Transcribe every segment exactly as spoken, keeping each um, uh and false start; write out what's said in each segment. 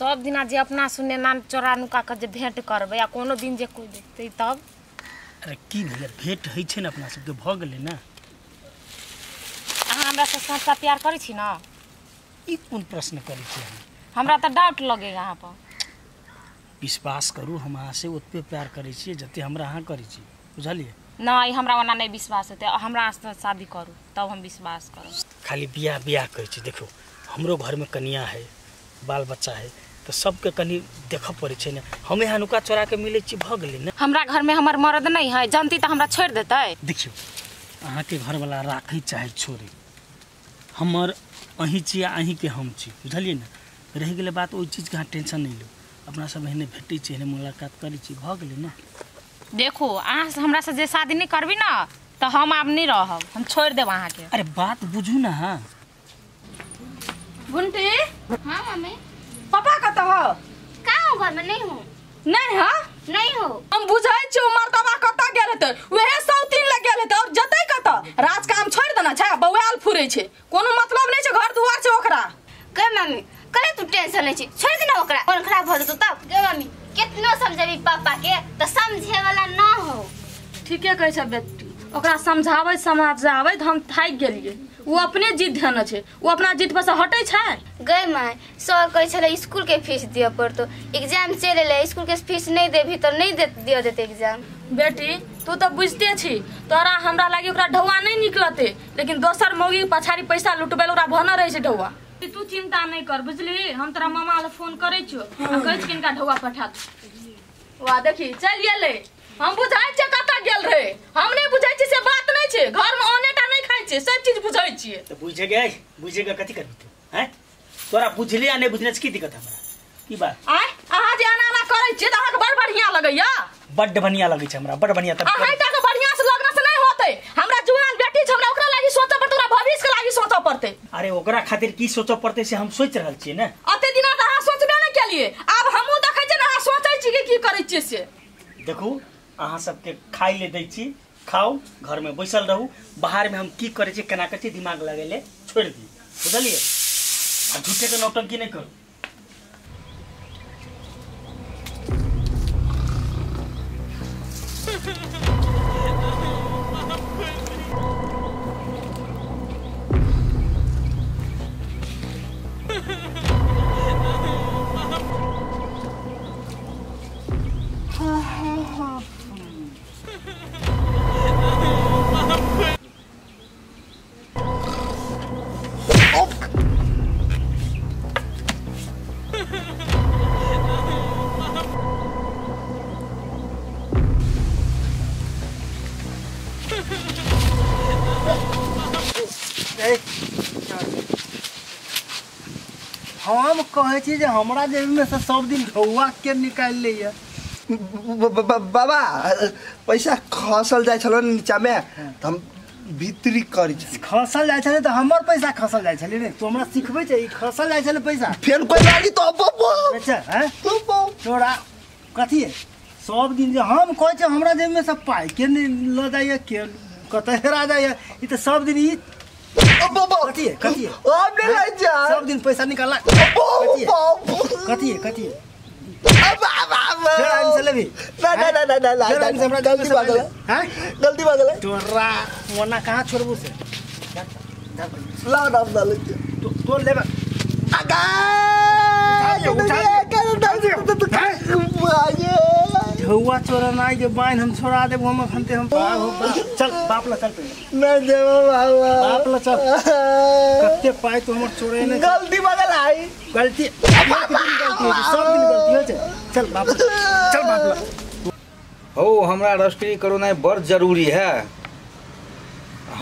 सब दिना जे अपना सुने नाम चोरा नुका के जे भेंट करबे या कोनो दिन जे कोई देखते तब। अरे की नहीं यार भेंट होइ छै न अपना सब के भ गेलै न। अहाँ हमरा से सच्चा प्यार करै छी न? ई कोन प्रश्न करै छी हम? हमरा त डाउट लगे अहाँ पर। विश्वास करू हम अहाँ से ओतबे प्यार करै छी जते हमरा अहाँ करै छी बुझलिए ना। ई हमरा ओना नहीं विश्वास होते। हमरा से शादी करू तब हम विश्वास करू। खाली बियाह बियाह कहै छी। देखो हमरो घर में कन्या है बाल बच्चा है तो सबके कनी देख पड़े न। हम यहाँ नुका चोरा के मिले भग न। हमरा घर में हमार मर्द नहीं है जानती तो हमरा छोड़ देते। देखियो अहाँ के घर वाला राखी चाहे छोड़े हमार अही छी अही के हम छी बुझलिए न। रह गए बात ओ चीज के अहाँ टेंशन नहीं लो। अपना सब एहने भेटे मुलाकात करे भग न। देखो अहाँ से हमरा से जे शादी नहीं करबी ना तो हम आप नहीं रहब। हम छोड़ देब अहाँ के। अरे बात बुझू ना। हाँ गुंटी। हाँ मम्मी। पापा कत हो? का हो घर में नहीं हूँ। नहीं हो? नहीं हो। हम बुझे छी मर्दवा कत गेल त वहे सौतीन लग गेल त और जतै कत राज काम छोड़ देना छै। बौआल फुरे छै कोनो मतलब नहीं छै घर दुआर छै ओकरा के। मम्मी कले तू टेंशन ले छी छोड़ देना ओकरा कोन खराब हो जतो तब के। मम्मी कितना समझाबी पापा के त समझे वाला ना हो। ठीके कहै छै बेटी। ओकरा समझाबै समझाबै हम थाक गेलिए। वो अपने जिद धन छे वो अपना जिद पर से हटै छै। गै माय सर कहै छले स्कूल के फीस दिय पड़तो। एग्जाम चले ले स्कूल के फीस नहीं देबी त नहीं दे दिय देते एग्जाम। बेटी तू त बुझते छी तोरा हमरा लागि ओकरा ढौवा नहीं निकलते लेकिन दोसर मौगी पछाड़ी पैसा लुटबेल ओकरा भन रहै छै ढौवा। तू चिंता नहीं कर बुझली। हम तोरा मामा ले फोन करै छियो आ कहै छी किनका ढौवा पठा दो। वा देखी चल गेलै। हम बुझाइ छै कत गेल रे। हम नहीं बुझै छी से बात नहीं छै। घर में ओनेटा नहीं खाइ छै सब चीज बुझै छी। त बुझे गए बुझे ग कथि करबी तू हैं? तोरा बुझली आ नहीं बुझने से की दिक्कत हमरा की बात? आय अहाँ जे आनाना करै छी त अहाँ के बड़ बढ़िया लगैया। बड बढ़िया लगै छै हमरा बड बढ़िया। तब आय त बढ़िया से लगना से नहीं होतै। हमरा जुआन बेटी छै हमरा ओकरा लागि सोच पड़तै। हमरा भविष्य के लागि सोच पड़तै। अरे ओकरा खातिर की सोच पड़तै से हम सोच रहल छी न। अते दिना त अहाँ सोचबे नहीं केलिए। अब हमहु देखै छी न अहाँ सोचै छी कि की करै छी से। देखू अहाँ सबके खाई ले दै छी। खाओ घर में बैसल रहू। बाहर में हम की करे छी केना करे छी दिमाग लगे ले छोड़ दी बुझलिए। आ झूठे के नौटंकी नहीं करू। हम कहे छी जे हमरा जेब में से सब दिन ढौवा के निकाल ले या। बाबा पैसा खसल जाय छलो नीचा में त हम भीतरी करी छ। खसल जाय छले त हमर पैसा खसल जाय छले रे। तू हमरा सिखबै छै ई खसल जाय छले पैसा फेर कोई लागी त अब अच्छा हैं तू छोड़ा कथि है। सब दिन जे हम कहे छै हमरा जेब में से पाई के ल जाय के कत हेरा जाय ई त सब दिन ई कथी है कथी है अब ले ले जा। सब दिन पैसा निकालला कथी है कथी है कथी है अब अब अब चल चल भी ना ना ना ना ना हमरा गलती भा गेल। हां गलती भा गेल तोरा मोना कहां छोड़बू से ला डाल डाल तो तो लेबा आगा उठा कर डाल हुआ चोरा ना के बाइन हम छोड़ा देब। हम खनते हम चल बाप ल चल ना देव बाबा बाप ल चल कते पाए तो हमर चोरे ने गलती बगल आई गलती सब दिन गलती हो चल बाप चल बाप ल हो हमरा रजिस्ट्री करोना बड़ जरूरी है।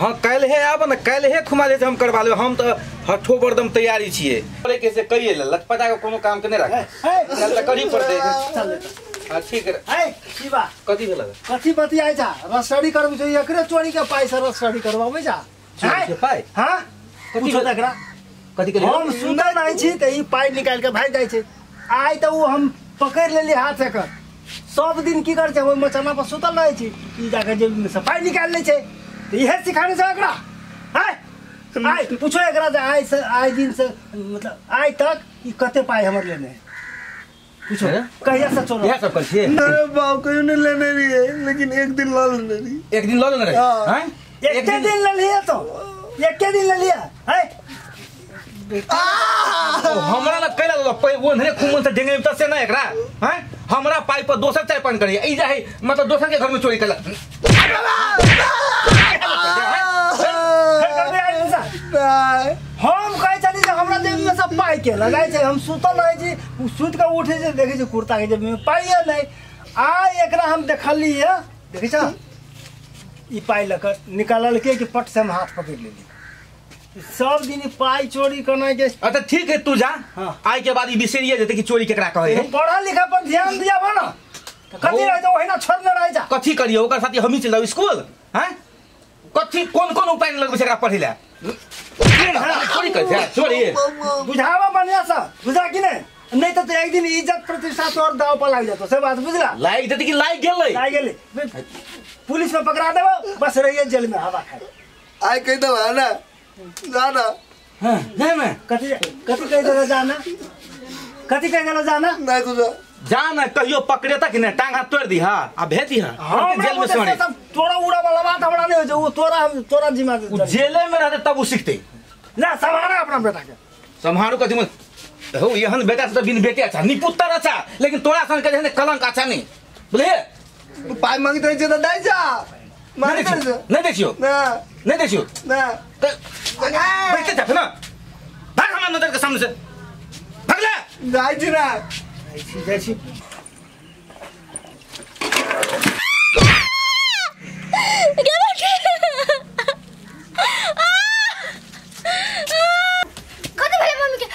हां काल है आब ना काल है खुमा दे हम करवा ले। हम त हठो बरदम तैयारी छिए करे के से करिए लटपटा के कोनो काम के नहीं राख चल त करी पड़ते चल हां ठीक है। ए की बात कथि भेल कथि बतियाय जा रसड़ी करबे जो एकरे चोरी के पाई से रसड़ी करबाबै जा चोरी के पाई। हां पूछो तकरा कथि के हम सुनय नहीं छी त ई पाई निकाल के भाग जाय छे। आइ त वो हम पकड़ लेली हाथ से कर। सब दिन की कर छे ओय मचना पर सुतल रहे छी ई जाके जेब में से पाई निकाल ले छे त इहे सिखाने जा एकरा। हां आइ पूछो एकरा जे आइ से आइ दिन से मतलब आइ तक ई कते पाई हमर लेने है पूछो ने लेने रही है, लेकिन एक दिन ला लेने रही एक दिन ला लेने रही हैं एक दिन ले लिया तो एक दिन ले लिया है हमरा ना कैला लो पै वो नरे खुमन से डेंगे त से ना एकरा हैं हमरा पाई पर दोसर चाय पान करिए ई जाई मतलब दोसर के घर में चोरी कैला हम कहे चली हमरा देह में सब पाई के लगाई छै हम सुतल रह छी सुत के उठे छै देखै छै कुर्ता के जेब में पाई नै आ एकरा हम देखली है देखै छ ई पाई लक निकालल के पट से हम हाथ पकड़ लेली सब दिन पाई चोरी करना के अच्छा ठीक है तू जा हाँ। आई के बाद बिसरिए जते कि चोरी केकरा कहै है पढ़ा लिखा पर ध्यान दिया बना कथी रह जाओ ओहिना छोड़ न रह जा कथी करिए ओकर साथी हमही चलौ स्कूल हैं कथी कोन-कोन उपाय लगबै छै एकरा पढ़ैला चोरी कर जा चोरी बुझावा बनिया सा बुझा कि नै नै त एक दिन इज्जत प्रतिष्ठा तोर दाव पर लाग जातो से बात बुझला लाइक जते कि लाइक गेलै लाइक गेलै पुलिस में पकड़ा देबो बस रहिए जेल में हवा खाए आई कह दो ना जाना हां नहीं मैं कथि कथि कह देला जाना कथि कह देला जाना नहीं कुछ जाना कहियो पकड़े तक ने टांग हाथ तोड़ दी हां आ भेती हां जेल में सोने तोरा उड़ा वाला बात हमरा नहीं हो जे वो तोरा तोरा जिम्मा दे जेले में रहते तब वो सीखते ना संभाला अपना बेटा के संभालो कथि मत हो यहन बेटा से बिन बेटे अच्छा नि पुत्र अच्छा लेकिन तोरा सन के ने कलंक अच्छा नहीं बुझले तू पाई मांगी तो जे द दे जा मार दे नहीं देखियो ना नहीं देखियो ना बैठे जाते ना भाग हमारे नजर के सामने से भाग ले जाए जी ना जैसी क्या बात है कौन भले मम्मी के mummy mummy mummy mummy mummy mummy कौन भले मम्मी मम्मी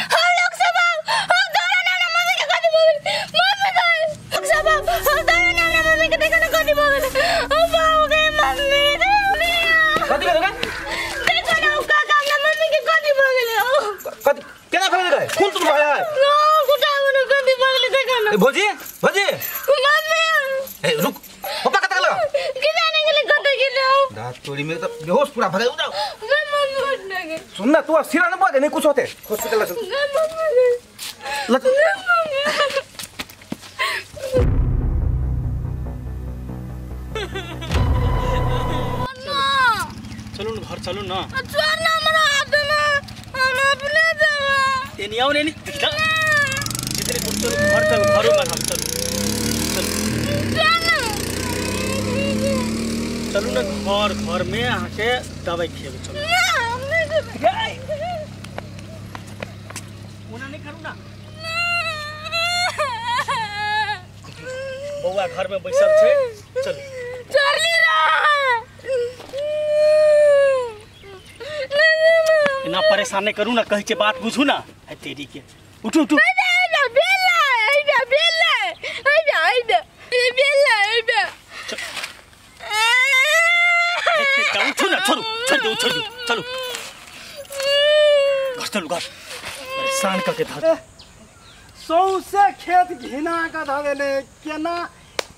हम लोग सब हम दोनों ना ना मम्मी के कौन भले मम्मी तो सब हम दोनों ना ना मम्मी के देखो ना कौन भले ओ बाबू के मम्मी कौन भले कौन तुम भाया है नो गुटाव न गंदी बगले देखा ना भौजी भौजी मम्मी ए रुक पापा कत लगा गिराने के लिए गंदा गिरे हो दांत चोरी में तो बेहोश पूरा भगाई उठाओ मम्मी उठ ना गए सुन ना तू सिरा ना बोल दे नहीं कुछ होते हॉस्पिटल चल चलो ना घर चलो ना चल ना हमरा हाथ में हम अपने ये नहीं आओ नहीं दिखला इधर ही कुछ घर चल घरों में हम चल चल चलो ना घर घर में आके दवाई खिया चलो उन्हें नहीं करूँ ना बउआ घर में बैसल छे चल चार्ली रा ना परेशान नहीं करूँ ना कहीं से बात बुझू ना है तेरी के उठू उठू आइदा बेला आइदा बेला आइदा आइदा बेला आइदा उठू ना छोड़ू छोड़ दो छोड़ दो चलो घर चलो घर परेशान करके था सौ से खेत घिना का धावे ने केना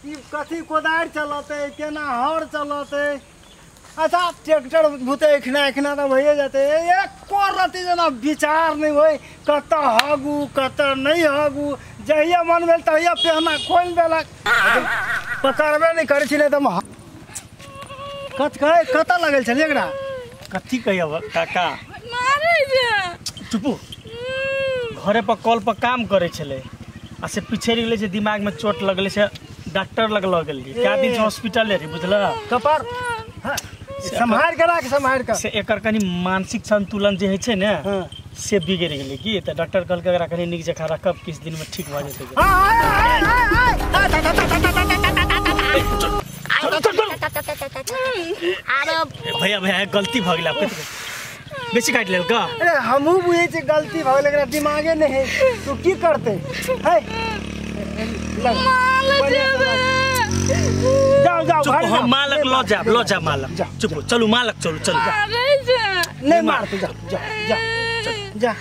ई कथी कोदार चलाते केना हर चलाते अच्छा ट्रैक्टर भूते एखना एखना तो भइए जाते एक कोरती जना विचार नहीं होई कत हागू कत नहीं हागू जहिया मन भेल तहिया पहना खोल देलक पकड़बे नहीं करै छिले त कत कह कत लागल छल एकरा कथि कहब काका मारै जे चुप घरे पर कॉल पर काम करै छले आ से पीछे गेलै से दिमाग में चोट लगले से डॉक्टर लग लगल क्या दिन हॉस्पिटल रे बुझला कपार हां संभाल के राख संभाल के से एकर कनी मानसिक संतुलन जे है छे ने से बिगड़ गेलै की त डॉक्टर कहल के एकरा कनी निक जखा रखब किस दिन में ठीक भ जेतै आ आ भैया भैया गलती भ गेल आपके बेसी काट लेल का अरे हमहु बुझै छी गलती भ गेल एकरा दिमागे नै है तू की करते है जाओ जाओ घर हम मालक लो जा लो जा मालक चुप चलो मालक चलो चलो नहीं मार तू जा जा जा जा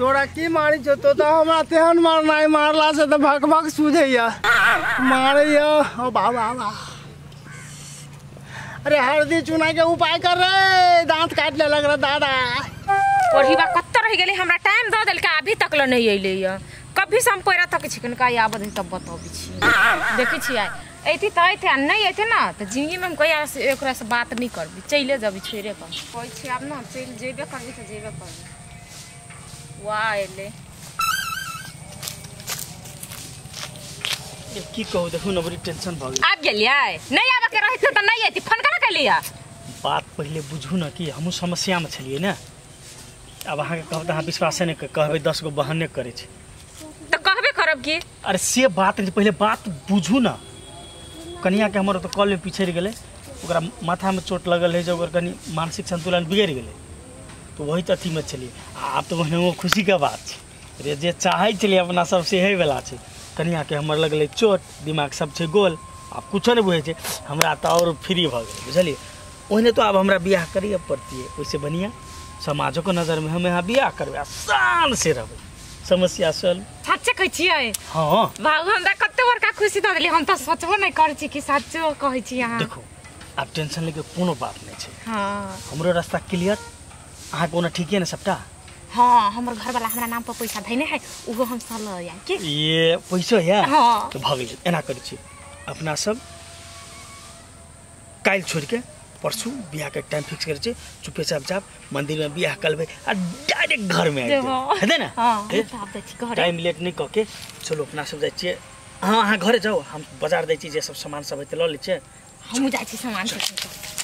तोरा की मारी जो तो हमरा तेहन मारना है मारला से तो भक भक सूझैया मारैया ओ बाबा बाबा अरे हल्दी चुना के उपाय कर रहे, दांत काट ले लग रहा दादा। और ही बात कत्तर रह गेले, हमरा टाइम द देलका अभी तक ल नहीं आइले या। कभी से हम पैरा तक छिकन का याद है तब बताबै छी। देखै छी आइ एथि त एथे नहीं एथे ना त जिंदगी में हम कोई एकरा से बात नहीं करबी, चले जाबी छोड़े कर। कोई छी अब ना चल जेबे करबी त जेबे करबी। वाह एले की कहू, देखू न बड़ी टेंशन भ गेल। आब गेलियै नहीं आबे के रहत त नहीं एथि, फोन कना कलिया बात पहले बुझू न कि हमहु समस्या में छलियै ना। अब अहाँ के कहब त अहाँ विश्वास नै कहबै, दस गो बहाने करै छी त कहबे करब की। अरे से बात नहीं, पहले बात बुझू न। कनिया के हमर त कॉल में पिछड़ गेलै, ओकरा माथा में चोट लगल है, जे ओकर कनी मानसिक संतुलन बिगड़ गेलै, तो वही त अथी में छलियै। आब त ओहनो खुशी के बात छै रे, जे चाहै छलियै अपना सब से हे वाला छै। कनिया के हमर लगल चोट, दिमाग सब छे गोल, अब कुछ नहीं बुझे, हमरा तो और फ्री भ गए बुझलिए। ओहने तो अब हमरा बियाह करे पड़ती है, वैसे बनिया समाजों के नजर में हम यहाँ बियाह करबे, आसान से रहबे, समस्या सल। सच्चे कहै छियै? हां बाबू हमरा कते बड़का खुशी द देली, हम त सोचबो नहीं करै छी कि सच्चे कहै छी अहाँ। देखो अब टेंशन लेके कोनो बात नहीं छे। हां हमरो रास्ता क्लियर, अहाँ कोना ठीक है ना सबटा? हाँ हमर घर वाला हमरा नाम पर पैसा धैने है, उहो हम साला या के ये पैसा है। हाँ तो भाग गेल, एना करै छी अपना सब काल छोड़ के परसू बियाह के टाइम फिक्स करै छी, चुपे चाप चाप मंदिर में बियाह करबे आ डायरेक्ट घर में आइबे, है ना? हां साफ दै छी घर, टाइम लेट नहीं कके चलो अपना सब जाय छी। हां हां घरे जाओ, हम बाजार दै छी जे सब सामान सब है त ल ले छी, हम जाय छी सामान सब।